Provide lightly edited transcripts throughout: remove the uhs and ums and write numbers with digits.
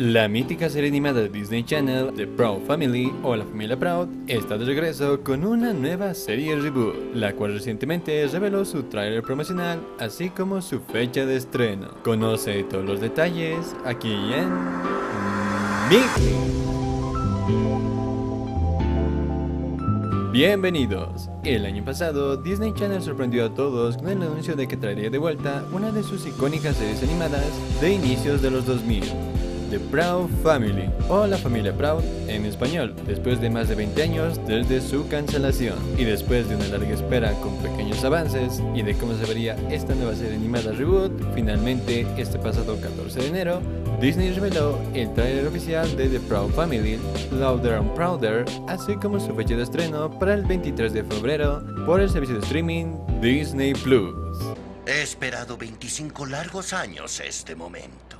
La mítica serie animada de Disney Channel, The Proud Family o La Familia Proud, está de regreso con una nueva serie reboot, la cual recientemente reveló su tráiler promocional, así como su fecha de estreno. Conoce todos los detalles aquí en Bebe. Bienvenidos. El año pasado, Disney Channel sorprendió a todos con el anuncio de que traería de vuelta una de sus icónicas series animadas de inicios de los 2000, The Proud Family o La Familia Proud en español, después de más de 20 años desde su cancelación. Y después de una larga espera con pequeños avances y de cómo se vería esta nueva serie animada reboot, finalmente este pasado 14 de enero, Disney reveló el tráiler oficial de The Proud Family, Loud and Prouder, así como su fecha de estreno para el 23 de febrero por el servicio de streaming Disney Plus. He esperado 25 largos años este momento.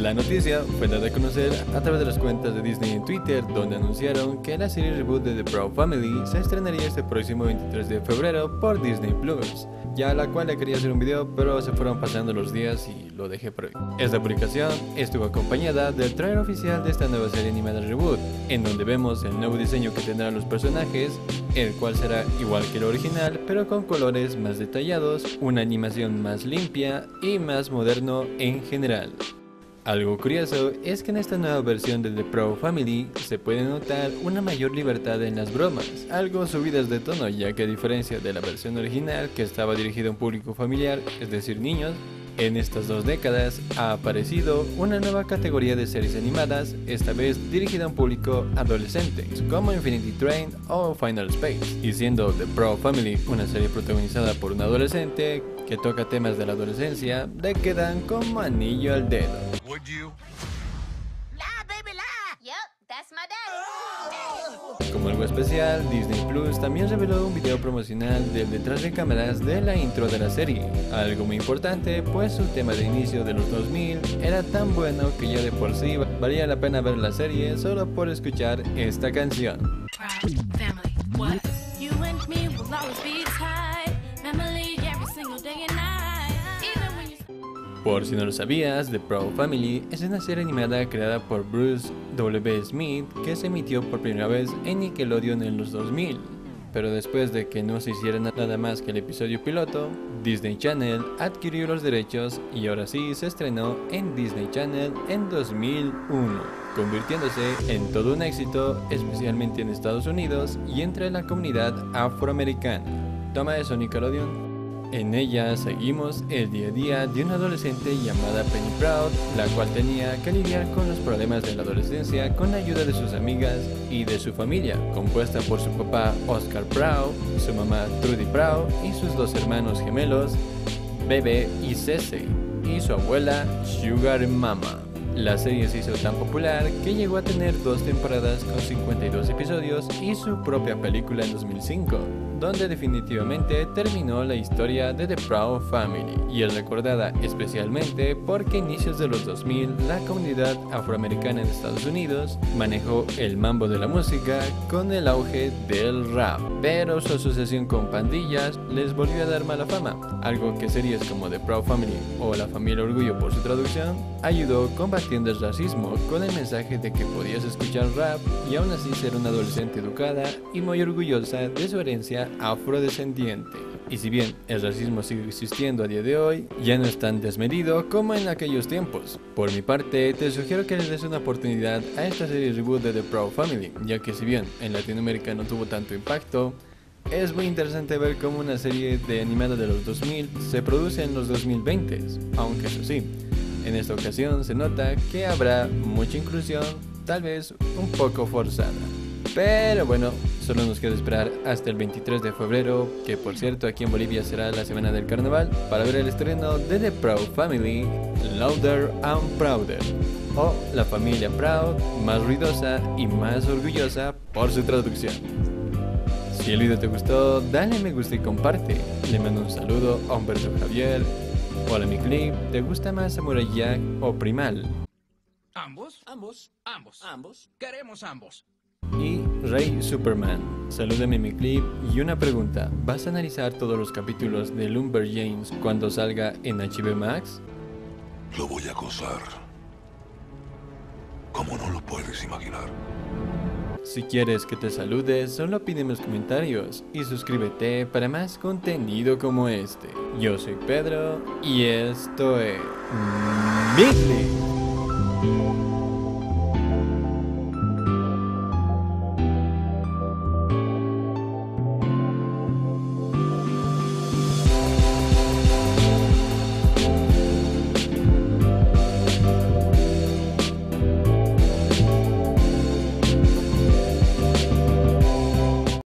La noticia fue dada a conocer a través de las cuentas de Disney en Twitter, donde anunciaron que la serie reboot de The Proud Family se estrenaría este próximo 23 de febrero por Disney Plus, ya a la cual le quería hacer un video, pero se fueron pasando los días y lo dejé por hoy. Esta publicación estuvo acompañada del tráiler oficial de esta nueva serie animada reboot, en donde vemos el nuevo diseño que tendrán los personajes, el cual será igual que el original, pero con colores más detallados, una animación más limpia y más moderno en general. Algo curioso es que en esta nueva versión de The Proud Family se puede notar una mayor libertad en las bromas, algo subidas de tono, ya que a diferencia de la versión original que estaba dirigida a un público familiar, es decir niños, en estas dos décadas ha aparecido una nueva categoría de series animadas, esta vez dirigida a un público adolescente, como Infinity Train o Final Space, y siendo The Proud Family una serie protagonizada por un adolescente que toca temas de la adolescencia, le quedan como anillo al dedo. Como algo especial, Disney Plus también reveló un video promocional del detrás de cámaras de la intro de la serie, algo muy importante pues su tema de inicio de los 2000 era tan bueno que ya de por sí valía la pena ver la serie solo por escuchar esta canción. Por si no lo sabías, The Proud Family es una serie animada creada por Bruce W. Smith que se emitió por primera vez en Nickelodeon en los 2000, pero después de que no se hiciera nada más que el episodio piloto, Disney Channel adquirió los derechos y ahora sí se estrenó en Disney Channel en 2001, convirtiéndose en todo un éxito, especialmente en Estados Unidos y entre la comunidad afroamericana. Toma eso, Nickelodeon. En ella seguimos el día a día de una adolescente llamada Penny Proud, la cual tenía que lidiar con los problemas de la adolescencia con la ayuda de sus amigas y de su familia, compuesta por su papá Oscar Proud, su mamá Trudy Proud y sus dos hermanos gemelos Bebe y Cece, y su abuela Sugar Mama. La serie se hizo tan popular que llegó a tener 2 temporadas con 52 episodios y su propia película en 2005. Donde definitivamente terminó la historia de The Proud Family y es recordada especialmente porque a inicios de los 2000 la comunidad afroamericana en Estados Unidos manejó el mambo de la música con el auge del rap, pero su asociación con pandillas les volvió a dar mala fama, algo que series como The Proud Family o La Familia Orgullo por su traducción ayudó combatiendo el racismo con el mensaje de que podías escuchar rap y aún así ser una adolescente educada y muy orgullosa de su herencia afrodescendiente. Y si bien el racismo sigue existiendo a día de hoy, ya no es tan desmedido como en aquellos tiempos. Por mi parte, te sugiero que le des una oportunidad a esta serie reboot de The Proud Family, ya que si bien en Latinoamérica no tuvo tanto impacto, es muy interesante ver cómo una serie de animada de los 2000 se produce en los 2020, aunque eso sí, en esta ocasión se nota que habrá mucha inclusión, tal vez un poco forzada. Pero bueno, solo nos queda esperar hasta el 23 de febrero, que por cierto aquí en Bolivia será la semana del carnaval, para ver el estreno de The Proud Family, Louder and Prouder, o La Familia Proud, más ruidosa y más orgullosa por su traducción. Si el video te gustó, dale me gusta y comparte. Le mando un saludo a Humberto Javier. Hola mi clip, ¿te gusta más Samurai Jack o Primal? Ambos. Queremos ambos. Y Rey Superman. Salúdame en mi clip y una pregunta, ¿vas a analizar todos los capítulos de Lumberjanes cuando salga en HBO Max? Lo voy a acosar como no lo puedes imaginar. Si quieres que te salude, solo pide en los comentarios y suscríbete para más contenido como este. Yo soy Pedro y esto es... ¡Mi clip!